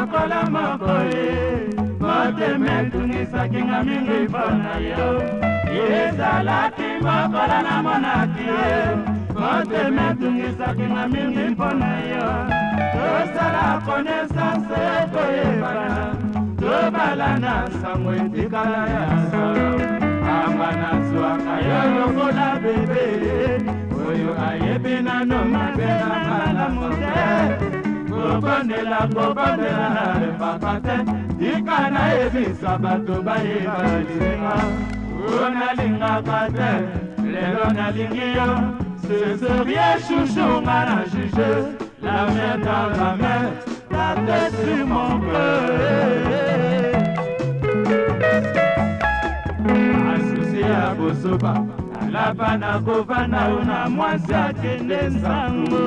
Makola makoe, matemel tunisa kinga mingi pona yo. Yesa lati makola na monati, matemel tunisa kinga mingi pona yo. Tosala konesase koebana, tobalana sangwetika ya solo. Amana suaka yo kola bebe, oyo ayebina no mabena mala mote. Ce serait chouchou, mana juge, la main dans la main, la tête sur mon cœur. Associé à Bosoba, la Panagovana, on a moins à Kenesango.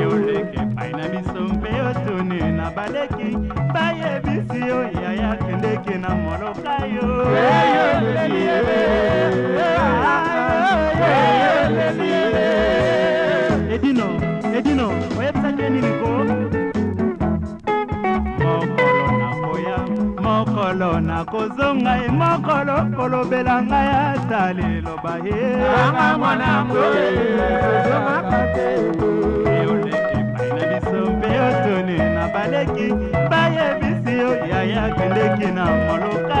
Euleke paina misumbe otuni na baleki, baye bisio ya ya kendeke na morokayo. Edino, oye psake niliko. Mokolo na koya, mokolo na kozonga, mokolo kolo belanga ya talilo bahe. Ama mwana mboe, uzakate. Baleki baye bisio ya ya kendeki na moloka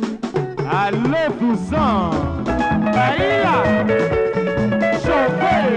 Allez vous en Bahia Chauffeur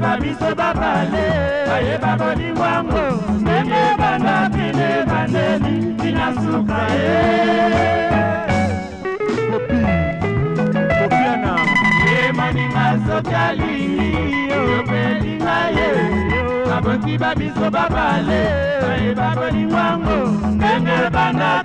Babiso babale, baby babali wango, nene bana.